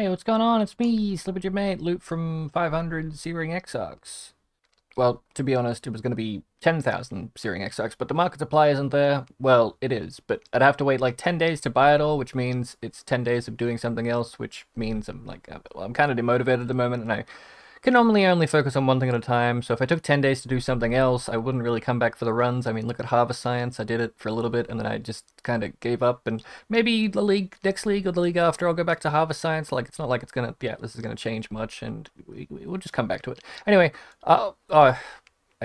Hey, what's going on? It's me, Slipperyjim8, loot from 500 Searing Exarchs. Well, to be honest, it was going to be 10,000 Searing Exarchs, but the market supply isn't there. Well, it is, but I'd have to wait like 10 days to buy it all, which means it's 10 days of doing something else, which means I'm like, well, I'm kind of demotivated at the moment, and I can normally only focus on one thing at a time, so if I took 10 days to do something else, I wouldn't really come back for the runs. I mean, look at Harvest Science, I did it for a little bit, and then I just kind of gave up, and maybe the league, next league or the league after, I'll go back to Harvest Science. Like, it's not like it's gonna, yeah, this is gonna change much, and we'll just come back to it. Anyway, I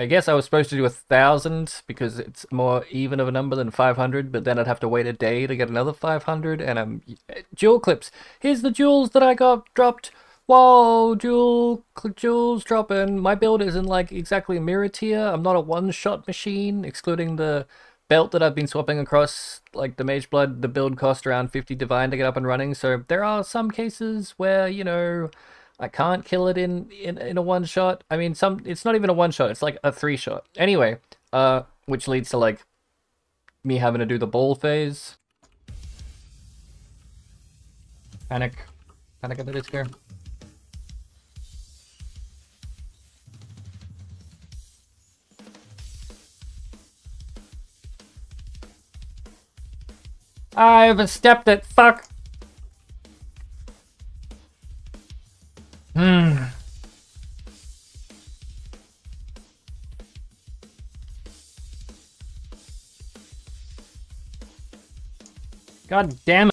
guess I was supposed to do 1,000 because it's more even of a number than 500, but then I'd have to wait a day to get another 500, and I'm... Jewel clips! Here's the jewels that I got dropped! Whoa, jewels dropping. My build isn't like exactly mirror tier. I'm not a one-shot machine, excluding the belt that I've been swapping across. Like the Mage Blood, the build cost around 50 divine to get up and running. So there are some cases where, you know, I can't kill it in a one-shot. I mean, some, it's not even a one-shot. It's like a three-shot. Anyway, which leads to like me having to do the ball phase. Panic at the Disco. I overstepped it, fuck! God damn it.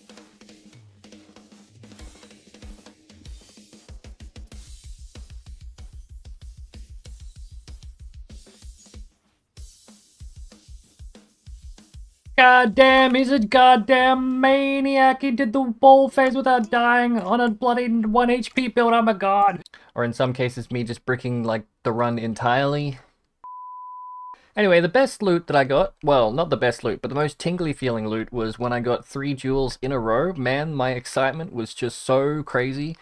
Goddamn, he's a goddamn maniac. He did the ball phase without dying on a bloody 1 HP build. I'm a god. Or in some cases, me just bricking like the run entirely. Anyway, the best loot that I got, well, not the best loot, but the most tingly feeling loot was when I got 3 jewels in a row. Man, my excitement was just so crazy.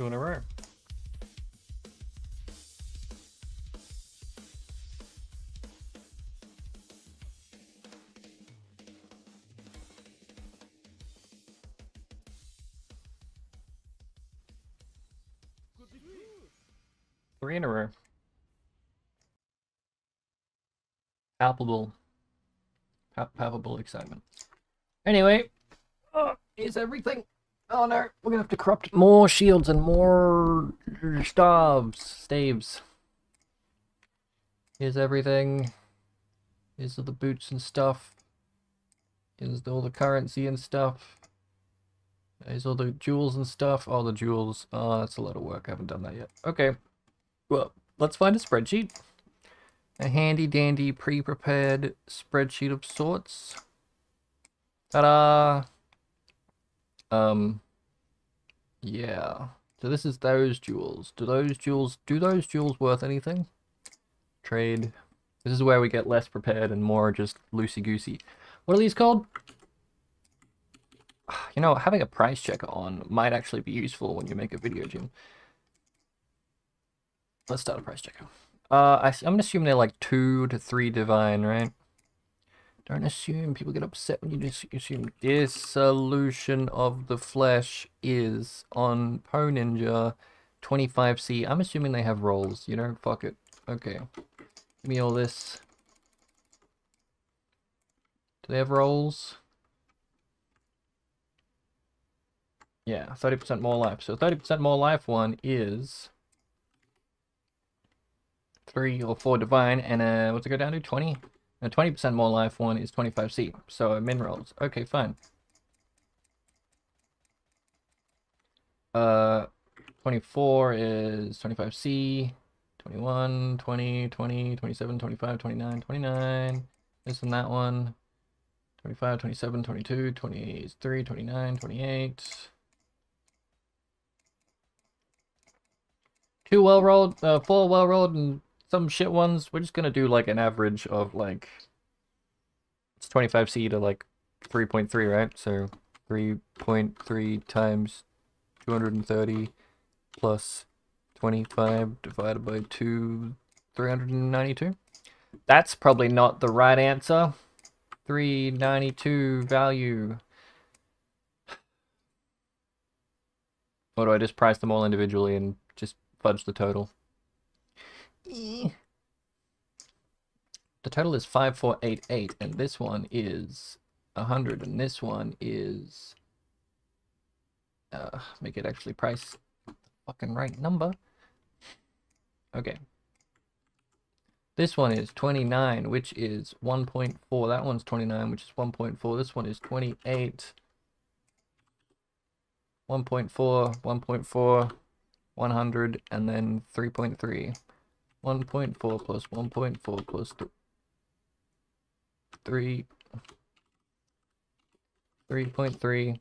In a row. Three in a row. Palpable. Palpable excitement. Anyway, oh, here's everything. Oh no, we're gonna have to corrupt more shields and more staves. Here's everything. Here's all the boots and stuff. Here's all the currency and stuff. Here's all the jewels and stuff. All the jewels. Oh, that's a lot of work. I haven't done that yet. Okay. Well, let's find a spreadsheet. A handy dandy pre-prepared spreadsheet of sorts. Ta-da! Yeah, so this is those jewels. Do those jewels worth anything? Trade. This is where we get less prepared and more just loosey-goosey. What are these called? You know, having a price checker on might actually be useful when you make a video, Jim. Let's start a price checker. I'm gonna assume they're like 2 to 3 divine, right? Don't assume. People get upset when you just assume. Dissolution of the Flesh is on Poe Ninja 25C. I'm assuming they have rolls, you know? Fuck it. Okay. Give me all this. Do they have rolls? Yeah, 30% more life. So 30% more life one is 3 or 4 divine, and what's it go down to? 20? Now 20% more life one is 25C, so min rolls. Okay, fine. 24 is 25C, 21, 20, 20, 27, 25, 29, 29. This and that one. 25, 27, 22, 23, 29, 28. 2 well rolled, 4 well rolled, and some shit ones, we're just gonna do like an average of like, it's 25c to like 3.3, right? So 3.3 times 230 plus 25 divided by 2, 392. That's probably not the right answer. 392 value. Or do I just price them all individually and just fudge the total? The total is 5488, and this one is 100, and this one is... make it actually price the fucking right number. Okay. This one is 29, which is 1.4. That one's 29, which is 1.4. This one is 28. 1.4, 1.4, 100, and then 3.3. 1.4 plus 1.4 plus 3. 3.3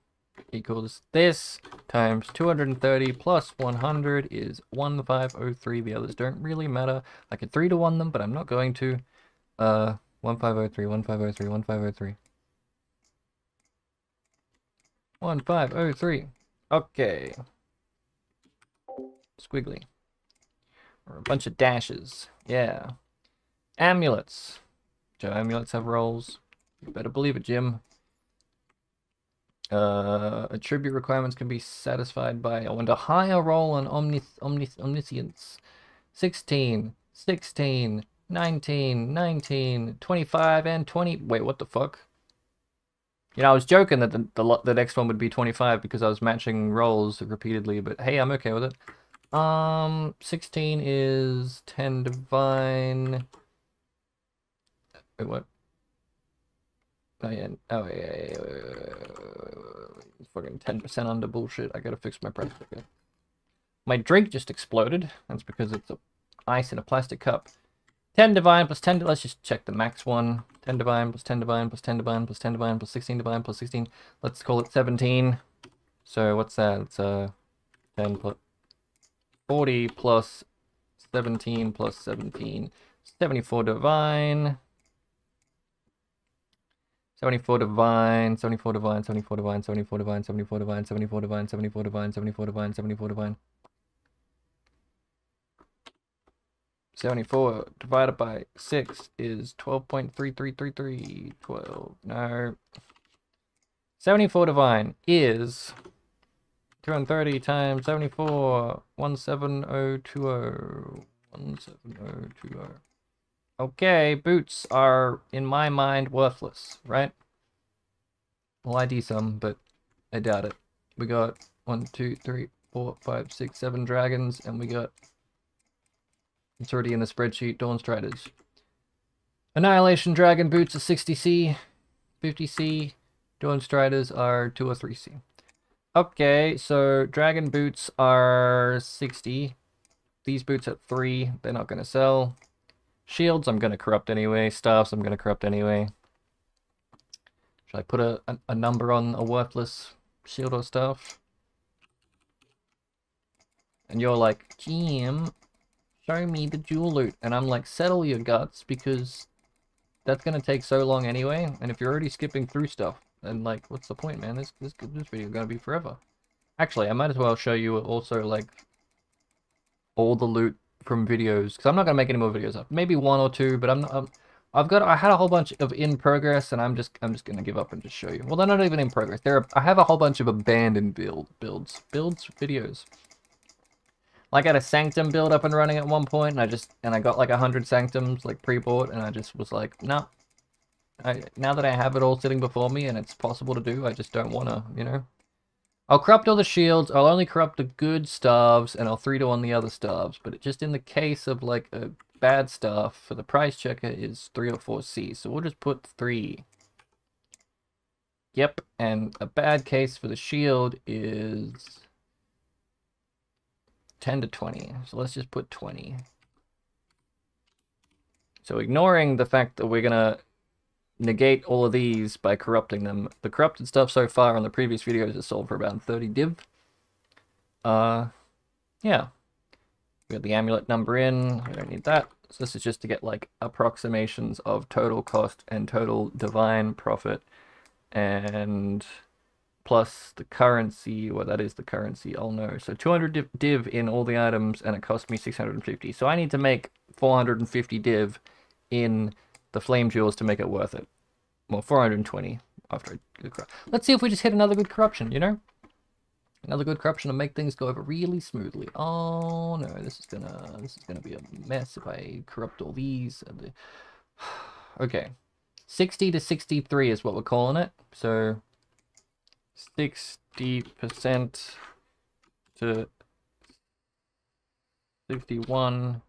equals this times 230 plus 100 is 1503. The others don't really matter. I could 3-to-1 them, but I'm not going to. 1503, 1503, 1503. 1503. Okay. Squiggly. Or a bunch of dashes. Yeah. Amulets. Do amulets have rolls? You better believe it, Jim. Attribute requirements can be satisfied by, I want a higher roll on omniscience. 16, 16, 19, 19, 25, and 20. Wait, what the fuck? You know, I was joking that the next one would be 25 because I was matching rolls repeatedly, but hey, I'm okay with it. 16 is 10 divine. Wait, what? Oh yeah, oh yeah. Fucking 10% under bullshit. I gotta fix my price ticket. My drink just exploded. That's because it's ice in a plastic cup. 10 divine plus 10. Let's just check the max one. 10 divine plus 10 divine plus 10 divine plus 10 divine plus 16 divine plus 16. Let's call it 17. So what's that? It's 10 plus 40 plus 17 plus 17. 74 divine. 74 divine, 74 divine, 74 divine, 74 divine, 74 divine, 74 divine, 74 divine, 74 divine, 74 divine. 74 divided by 6 is 12.3333. 12, no. 74 divine is 230 times 74, 17020. 17020. Okay, boots are, in my mind, worthless, right? Well, I do some, but I doubt it. We got 1, 2, 3, 4, 5, 6, 7 dragons, and we got... It's already in the spreadsheet, Dawn Striders. Annihilation Dragon boots are 60c, 50c. Dawn Striders are 2 or 3c. Okay, so dragon boots are 60. These boots are 3. They're not going to sell. Shields, I'm going to corrupt anyway. Staffs, I'm going to corrupt anyway. Should I put a number on a worthless shield or staff? And you're like, GM, show me the jewel loot. And I'm like, settle your guts, because that's going to take so long anyway. And if you're already skipping through stuff, then like, what's the point, man? This video is going to be forever. Actually, I might as well show you also like all the loot from videos, because I'm not gonna make any more videos up. Maybe one or two, but I had a whole bunch of in progress, and I'm just gonna give up and just show you. Well, they're not even in progress. I have a whole bunch of abandoned builds videos. Like I had a sanctum build up and running at one point, and I got like 100 sanctums like pre-bought, and I just was like, nah. Now that I have it all sitting before me and it's possible to do, I just don't wanna, you know. I'll corrupt all the shields, I'll only corrupt the good staves, and I'll 3-to-1 the other staves. But just in the case of, like, a bad staff, for the price checker is 3 or 4C. So we'll just put 3. Yep, and a bad case for the shield is 10 to 20. So let's just put 20. So ignoring the fact that we're going to negate all of these by corrupting them. The corrupted stuff so far on the previous videos is sold for about 30 div. Yeah. We got the amulet number in. We don't need that. So this is just to get like approximations of total cost and total divine profit, and plus the currency. Well, that is the currency, I'll know. So 200 div in all the items, and it cost me 650. So I need to make 450 div in the flame jewels to make it worth it. Well, 420 after a good corruption. Let's see if we just hit another good corruption, you know? Another good corruption to make things go over really smoothly. Oh no, this is gonna be a mess if I corrupt all these. Okay, 60 to 63 is what we're calling it. So 60% to 61,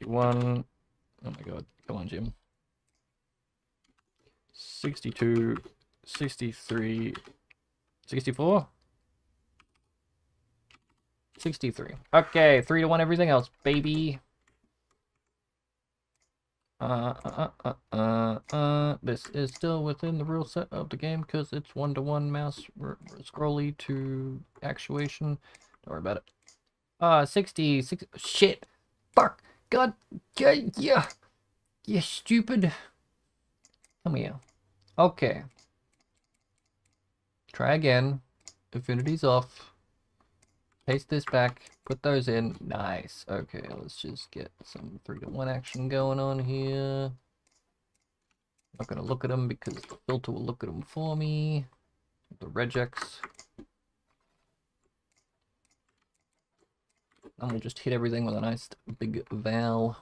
61. Oh my god, come on, Jim. 62, 63, 64. 63. Okay, 3 to 1 everything else, baby. This is still within the rule set of the game because it's 1 to 1 mouse scrolly to actuation. Don't worry about it. 66. Shit. Fuck. God. Yeah. You stupid. Come here. Okay. Try again. Affinity's off. Paste this back, put those in. Nice. Okay, let's just get some 3 to 1 action going on here. Not gonna look at them because the filter will look at them for me. The regex. And we'll just hit everything with a nice big vowel.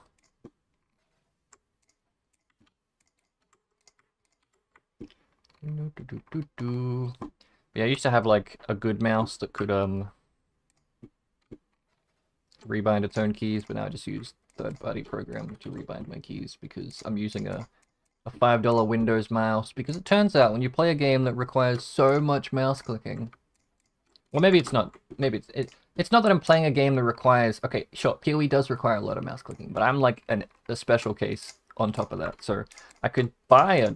Yeah, I used to have like a good mouse that could rebind its own keys, but now I just use third-party program to rebind my keys because I'm using a $5 Windows mouse, because it turns out when you play a game that requires so much mouse clicking, well, maybe it's not, maybe it's not that I'm playing a game that requires, okay, sure, PoE does require a lot of mouse clicking, but I'm like a special case on top of that. So I could buy a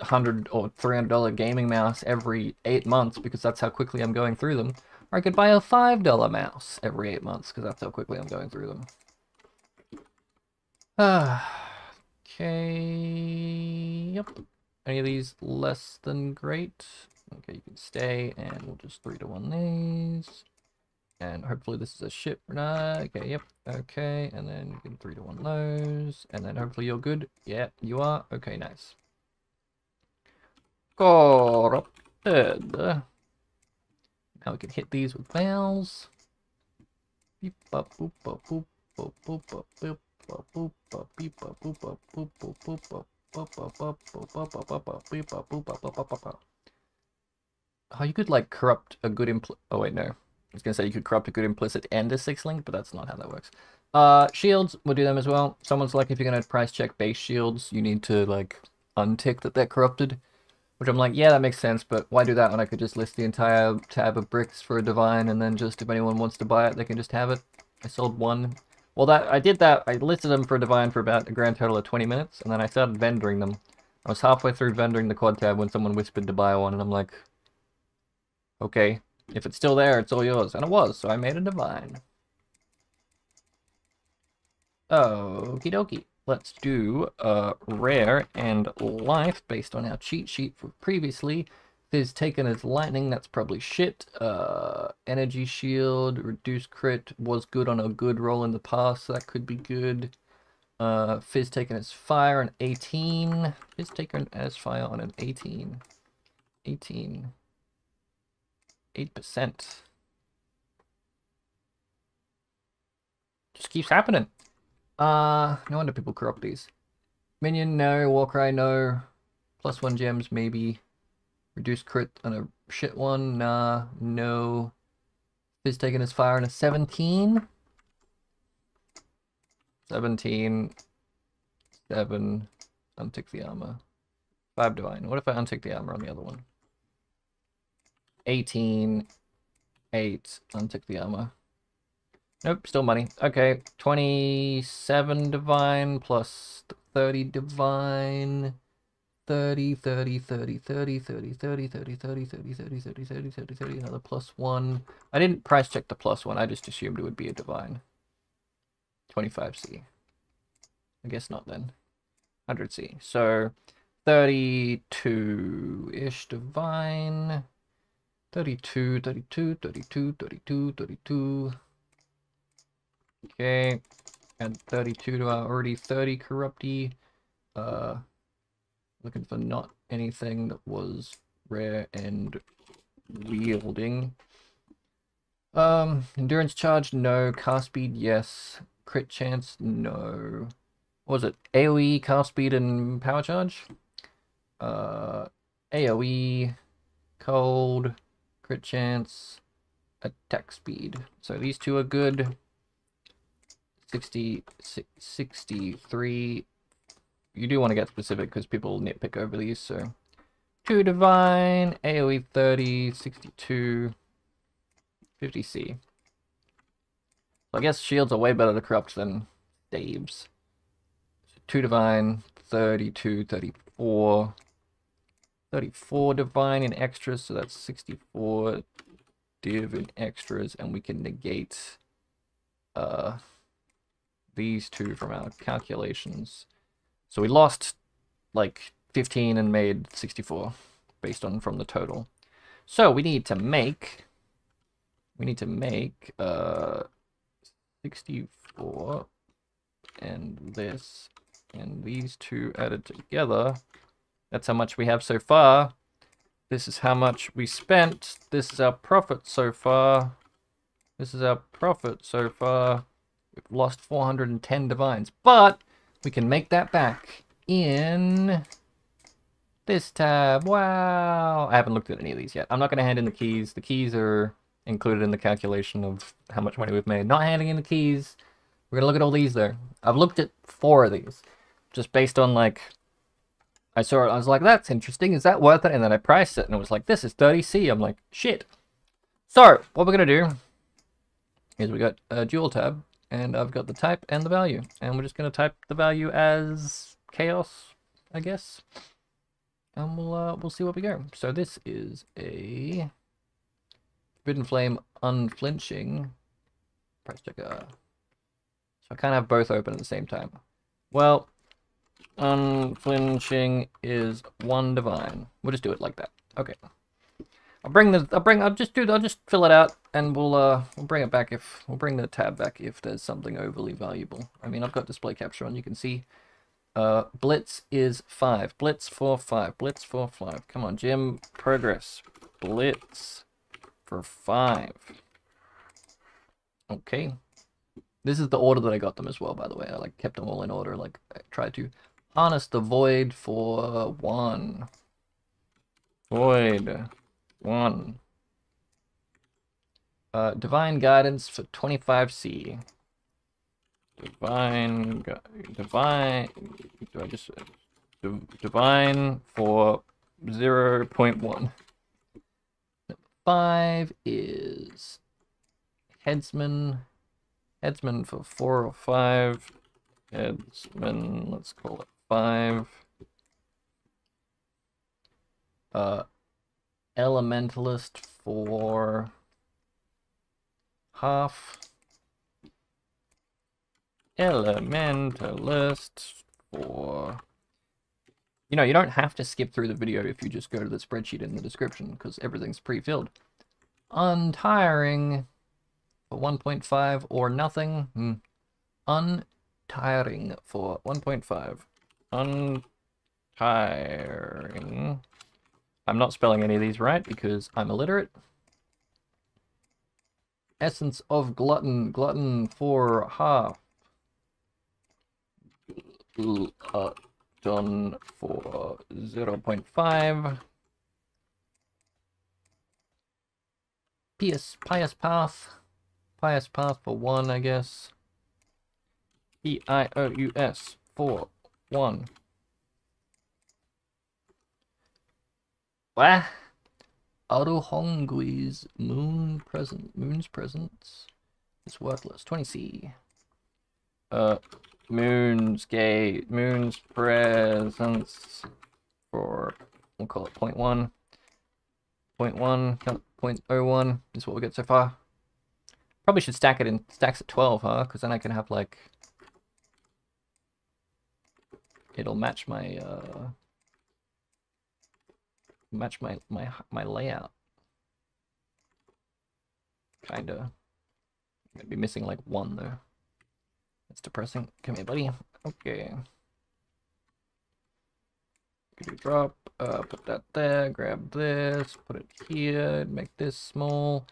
$100 or $300 gaming mouse every 8 months because that's how quickly I'm going through them. Or I could buy a $5 mouse every 8 months, because that's how quickly I'm going through them. Okay. Yep. Any of these less than great? Okay, you can stay, and we'll just 3 to 1 these. And hopefully this is a ship. Okay, yep. Okay, and then you can 3 to 1 those. And then hopefully you're good. Yeah, you are. Okay, nice. Corrupted. Now we can hit these with vowels. Oh, you could like corrupt a good implicit. Oh wait, no. I was gonna say you could corrupt a good implicit and a 6-link, but that's not how that works. Shields, we'll do them as well. Someone's like, if you're gonna price check base shields, you need to like untick that they're corrupted. Which I'm like, yeah, that makes sense, but why do that when I could just list the entire tab of bricks for a divine, and then just if anyone wants to buy it, they can just have it. I sold one. Well, that I did that. I listed them for a divine for about a grand total of 20 minutes, and then I started vendoring them. I was halfway through vendoring the quad tab when someone whispered to buy one, and I'm like, okay, if it's still there, it's all yours. And it was, so I made a divine. Okie dokie. Let's do rare and life based on our cheat sheet from previously. Fizz taken as lightning, that's probably shit. Energy shield, reduced crit, was good on a good roll in the past, so that could be good. Fizz taken as fire on 18. Fizz taken as fire on an 18. 18. 8%. Just keeps happening. No wonder people corrupt these. Minion, no. Warcry, no. +1 gems, maybe. Reduced crit on a shit one, nah, no. Fizz taken as fire on a 17. 17. 7. Untick the armor. 5 divine. What if I untick the armor on the other one? 18. 8. Untick the armor. Nope, still money. Okay, 27 divine plus 30 divine. 30, another +1. I didn't price check the +1, I just assumed it would be a divine. 25C. I guess not then. 100C. So 32-ish divine. 32, 32, 32, 32, 32. Okay. Add 32 to our already 30 corrupty. Looking for not anything that was rare and wielding. Endurance charge, no. Cast speed, yes. Crit chance, no. What was it? AoE, cast speed, and power charge? AoE, cold, crit chance, attack speed. So these two are good. 60, 63. You do want to get specific because people nitpick over these, so... 2 divine, AoE 30, 62, 50C. So I guess shields are way better to corrupt than staves. So 2 divine, 32, 34, 34 divine in extras, so that's 64 div in extras, and we can negate these two from our calculations. So we lost like 15 and made 64 based on from the total. So we need to make 64 and this and these two added together. That's how much we have so far. This is how much we spent. This is our profit so far. This is our profit so far. We've lost 410 divines, but we can make that back in this tab. Wow. I haven't looked at any of these yet. I'm not going to hand in the keys. The keys are included in the calculation of how much money we've made. Not handing in the keys. We're going to look at all these though. I've looked at 4 of these just based on like, I saw it. I was like, that's interesting. Is that worth it? And then I priced it and it was like, this is 30C. I'm like, shit. So what we're going to do is we got a dual tab. And I've got the type and the value. And we're just going to type the value as chaos, I guess. And we'll see what we go. So this is a Forbidden Flame Unflinching price checker. So I can't have both open at the same time. Well, Unflinching is 1 divine. We'll just do it like that. Okay. I'll just fill it out, and we'll bring it back if, we'll bring the tab back if there's something overly valuable. I mean, I've got display capture on, you can see. Blitz is 5. Blitz for 5. Blitz for 5. Come on, Jim. Progress. Blitz for 5. Okay. This is the order that I got them as well, by the way. I, like, kept them all in order. Like, I tried to harness the void for 1. Void. 1. Divine Guidance for 25C. Divine for 0.1. 5 is Headsman. Headsman for 4 or 5. Headsman, let's call it 5. Elementalist for half. Elementalist for... You know, you don't have to skip through the video if you just go to the spreadsheet in the description, because everything's pre-filled. Untiring for 1.5 or nothing. Untiring for 1.5. Untiring... I'm not spelling any of these right because I'm illiterate. Essence of Glutton. Glutton for half. Glutton for 0.5. Pious Path. Pious Path for 1, I guess. P-I-O-U-S for 1. Wah! Aruhongui's Moon's Presence is worthless. 20C. Moon's Presence for, we'll call it 0.1. 0.1, no, 0.01 is what we get so far. Probably should stack it in stacks at 12, huh? Because then I can have like it'll match my layout. Kinda. I'd be missing like one though. That's depressing. Come here, buddy. Okay. Drop, put that there, grab this, put it here, make this small,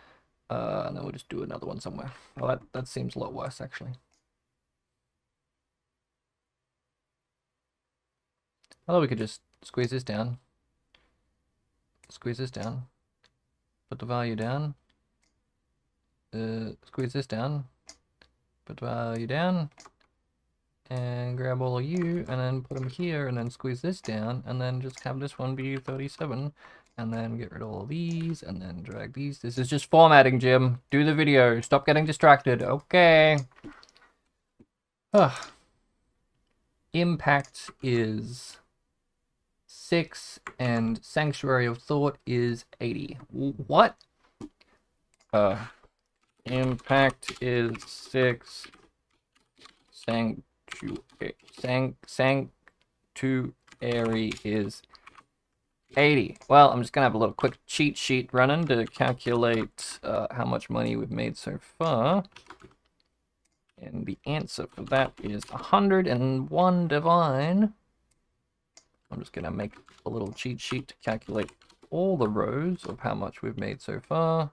and then we'll just do another one somewhere. Well, that seems a lot worse, actually. Although we could just squeeze this down, put the value down, squeeze this down, put the value down, and grab all of you and then put them here and then squeeze this down and then just have this one be 37 and then get rid of all of these and then drag these. This is just formatting, Jim. Do the video. Stop getting distracted. Okay. Ugh. Impact is 6 and Sanctuary of Thought is 80. What? Impact is 6. Sanctuary is 80. Well, I'm just gonna have a little quick cheat sheet running to calculate how much money we've made so far, and the answer for that is 101 divine. I'm just gonna make a little cheat sheet to calculate all the rows of how much we've made so far,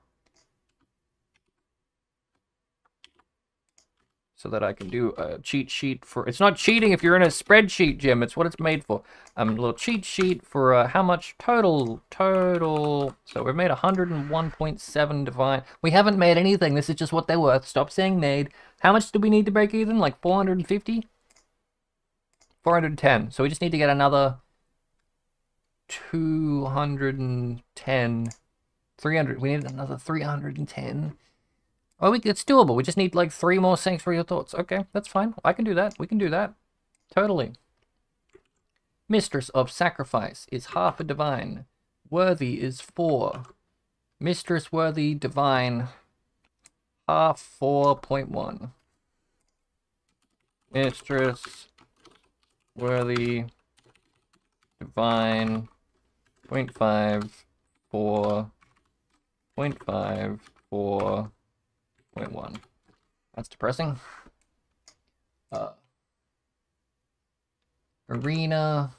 so that I can do a cheat sheet for... It's not cheating if you're in a spreadsheet, Jim. It's what it's made for. A little cheat sheet for how much total... So we've made 101.7 divine. We haven't made anything. This is just what they're worth. Stop saying made. How much do we need to break even? Like 450? 410. So we just need to get another 210. 300. We need another 310. Oh, it's doable. We just need like 3 more Sanctuary of Thoughts. Okay, that's fine. I can do that. We can do that. Totally. Mistress of Sacrifice is half a divine. Worthy is 4. Mistress Worthy Divine. Half 4.1. Mistress Worthy Divine 0.5 4 0.5 4 0.1. That's depressing. Arena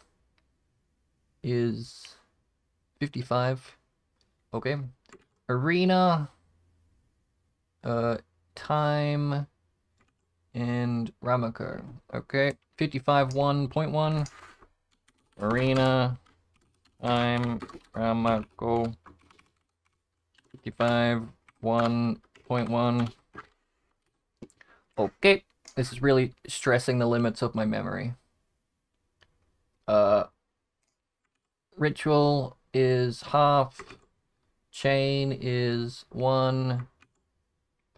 is 55. Okay. Arena, time, and Ramako. Okay. 55.1.1. Arena, time, Ramako. 55.1.1. Okay, this is really stressing the limits of my memory. Ritual is half, chain is 1,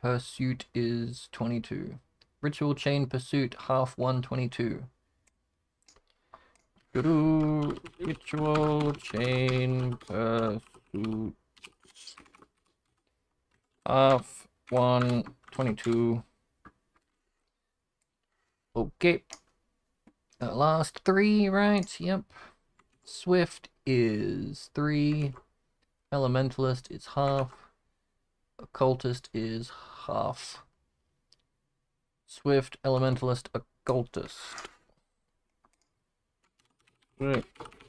pursuit is 22. Ritual, chain, pursuit, half 122. Ritual, chain, pursuit. Half 122. Okay. Last 3, right? Yep. Swift is 3. Elementalist is half. Occultist is half. Swift, Elementalist, Occultist. Elementalist,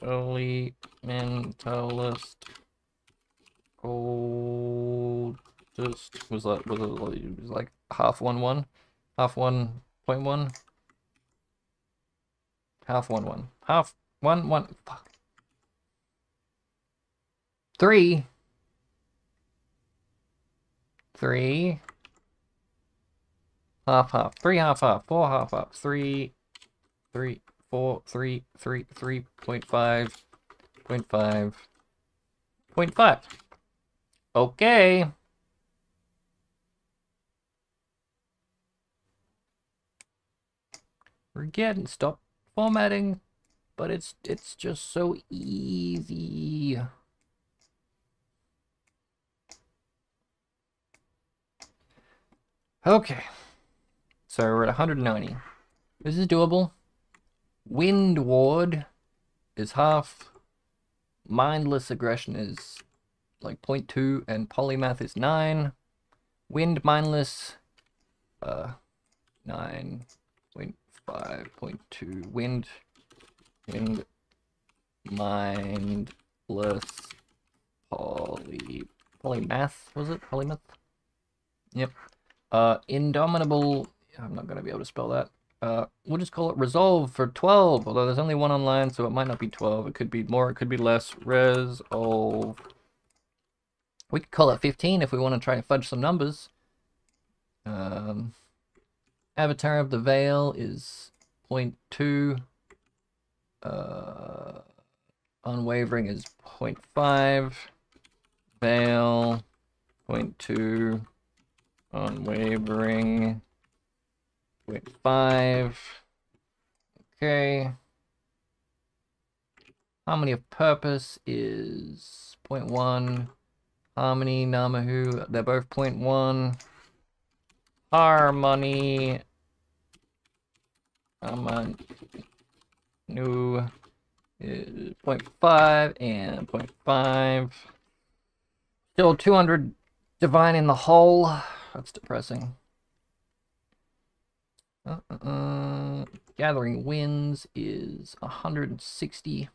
Occultist. Just was like half 1 1, half 1.1, half 1 1, half 1 1. Fuck. 3 3, half half, 3 half half, 4 half half, 3 3 4 3 3, 3.5.5.5. Okay. Again, stop formatting, but it's just so easy. Okay, so we're at 190. This is doable. Wind Ward is half, Mindless Aggression is like 0.2, and Polymath is 9. Wind Mindless 9.5.2. Wind Mindless Polymath, was it? Polymath? Yep. Indomitable, I'm not going to be able to spell that. We'll just call it Resolve for 12, although there's only one online, so it might not be 12. It could be more, it could be less. Resolve. We could call it 15 if we want to try and fudge some numbers. Avatar of the Veil is 0.2. Unwavering is 0.5. Veil, 0.2. Unwavering, 0.5. Okay. Harmony of Purpose is 0.1. Harmony, Namahu, they're both 0.1. Harmony, new is 0.5 and 0.5. Still 200 divine in the hole. That's depressing. Gathering Winds is 160.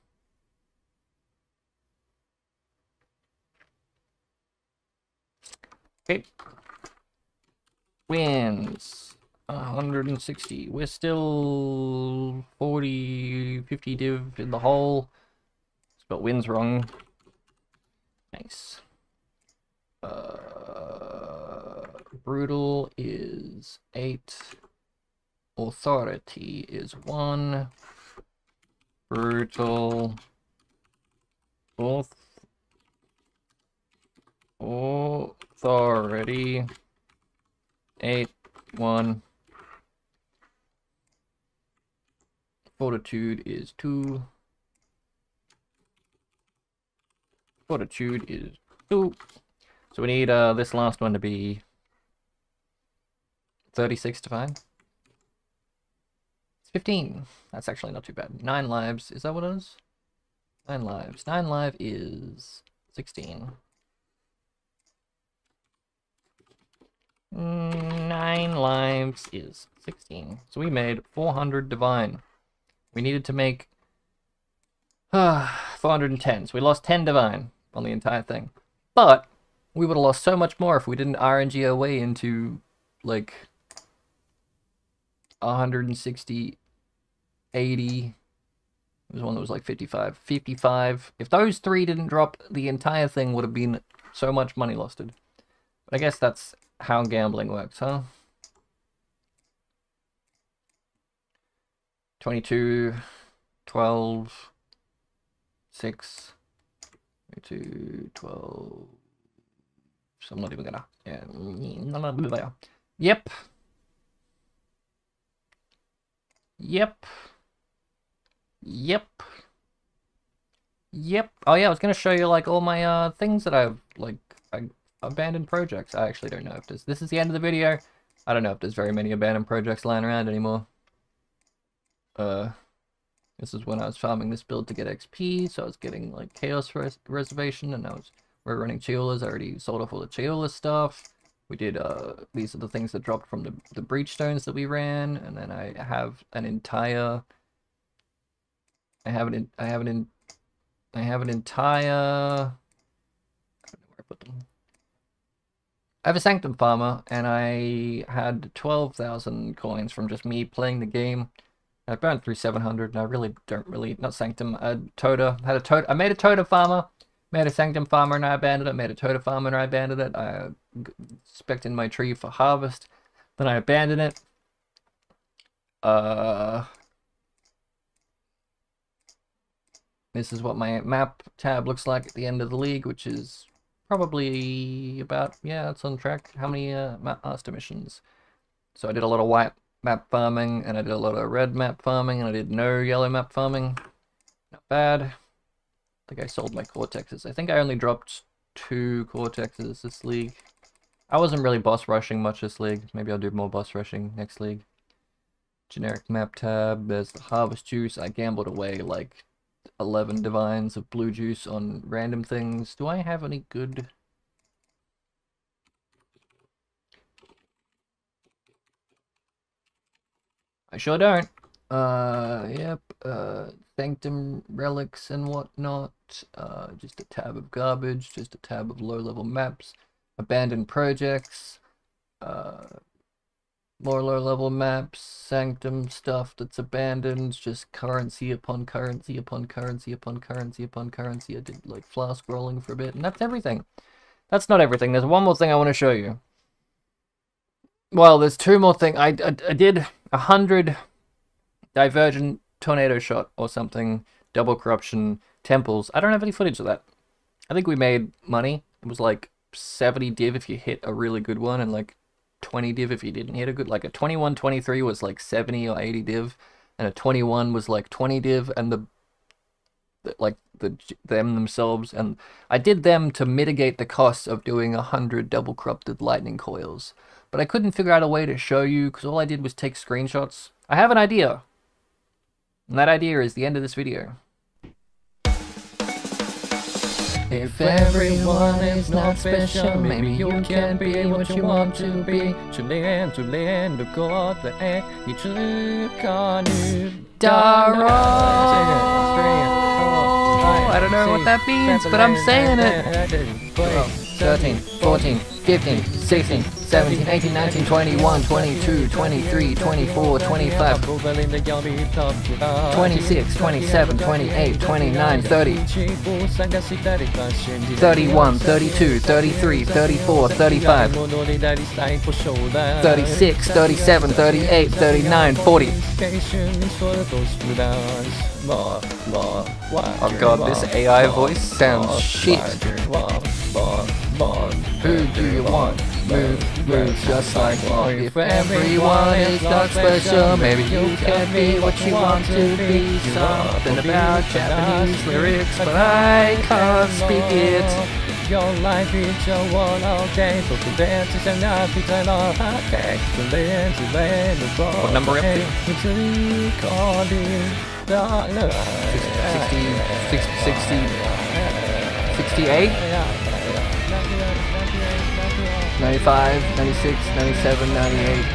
Okay. Winds 160. We're still 50 div in the hole. Spelled Winds wrong. Nice. Brutal is 8. Authority is 1. Brutal. Authority 8, 1. Fortitude is 2. Fortitude is 2. So we need this last one to be 36 to find. It's 15. That's actually not too bad. 9 lives. Is that what it is? 9 lives. 9 live is 16. 9 lives is 16. So we made 400 divine. We needed to make 410. So we lost 10 divine on the entire thing. But we would have lost so much more if we didn't RNG our way into like 160, 80. There was one that was like 55. 55. If those three didn't drop, the entire thing would have been so much money losted. But I guess that's how gambling works, huh? 22, 12, 6, 22, 12. So I'm not even gonna. Yeah. Yep. Yep. Yep. Yep. Oh yeah, I was gonna show you like all my things that I've like abandoned projects. I actually don't know if this is the end of the video. I don't know if there's very many abandoned projects lying around anymore. This is when I was farming this build to get XP, so I was getting like Chaos Reservation, and I was we're running Chiolas. I already sold off all the Chiola stuff. We did, these are the things that dropped from the breach stones that we ran, and then I have an entire, I don't know where I put them. I have a Sanctum Farmer, and I had 12,000 coins from just me playing the game. I burned through 700, and I really don't really, not Sanctum, I made a Totem Farmer, made a Sanctum Farmer and I abandoned it, made a Totem Farmer and I abandoned it, I spec'd in my tree for harvest, then I abandoned it. This is what my map tab looks like at the end of the league, which is probably about, yeah, it's on track. How many master missions? So I did a lot of white map farming, and I did a lot of red map farming, and I did no yellow map farming. Not bad. I think I sold my Cortexes. I think I only dropped 2 Cortexes this league. I wasn't really boss rushing much this league. Maybe I'll do more boss rushing next league. Generic map tab, there's the Harvest Juice. I gambled away like 11 divines of blue juice on random things. Do I have any good... I sure don't. Sanctum relics and whatnot. Just a tab of garbage, just a tab of low-level maps. Abandoned projects. More low-level maps, sanctum stuff that's abandoned, just currency upon currency upon currency upon currency upon currency. I did like flask rolling for a bit, and that's everything. That's not everything. There's one more thing I want to show you. Well, there's two more things. I did 100 divergent tornado shot or something, double corruption temples. I don't have any footage of that. I think we made money. It was like 70 div if you hit a really good one, and like 20 div if you didn't hit a good, like a 21-23 was like 70 or 80 div, and a 21 was like 20 div, and them themselves. And I did them to mitigate the costs of doing 100 double corrupted lightning coils, but I couldn't figure out a way to show you because all I did was take screenshots. I have an idea, and that idea is the end of this video. If everyone is not special, maybe you can be what you want to be. I don't know what that means, but I'm saying it. 12, 13, 14, 15, 16, 17, 18, 19, 21, 22, 23, 24, 25, 26, 27, 28, 29, 30, 31, 32, 33, 34, 35, 36, 37, 38, 39, 40. Oh god, this AI voice sounds shit. Who do you want? Move just like Bond. If everyone is not special, maybe you can be what you want to be. Something about Japanese lyrics, but I can't speak it. Your life is your one all day, so today is enough, it's enough. What number up to? 68? 95, 96, 97, 98,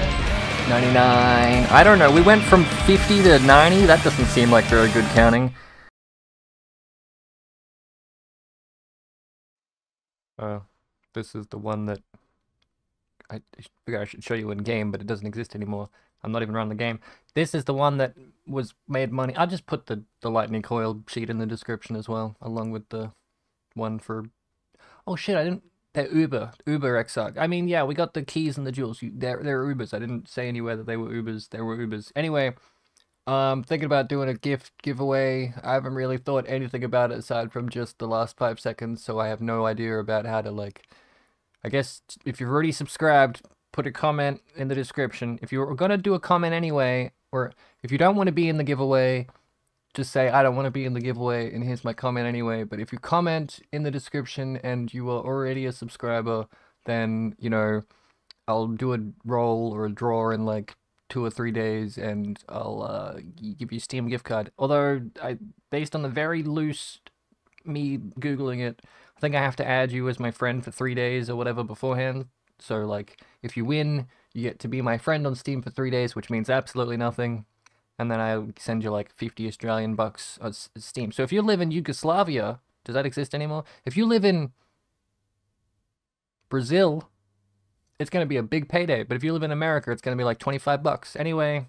99... I don't know, we went from 50 to 90? That doesn't seem like very good counting. This is the one that... I figure I should show you in game, but it doesn't exist anymore. I'm not even running the game. This is the one that was made money. I'll just put the lightning coil sheet in the description as well, along with the one for... Oh shit, I didn't... They're Uber Exarch. I mean, yeah, we got the keys and the jewels. They're Ubers. I didn't say anywhere that they were Ubers. They were Ubers. Anyway, thinking about doing a gift giveaway. I haven't really thought anything about it aside from just the last 5 seconds, so I have no idea about how to, like... I guess if you've already subscribed, put a comment in the description. If you're going to do a comment anyway, or if you don't want to be in the giveaway, just say, I don't want to be in the giveaway, and here's my comment anyway. But if you comment in the description and you are already a subscriber, then, you know, I'll do a roll or a draw in like 2 or 3 days, and I'll give you a Steam gift card. Although, based on the very loose me Googling it, I think I have to add you as my friend for 3 days or whatever beforehand. So, like, if you win, you get to be my friend on Steam for 3 days, which means absolutely nothing. And then I send you like 50 Australian bucks on Steam. So if you live in Yugoslavia, does that exist anymore? If you live in Brazil, it's going to be a big payday. But if you live in America, it's going to be like 25 bucks. Anyway,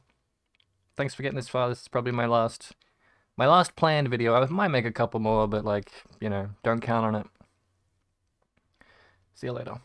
thanks for getting this far. This is probably my last planned video. I might make a couple more, but like, you know, don't count on it. See you later.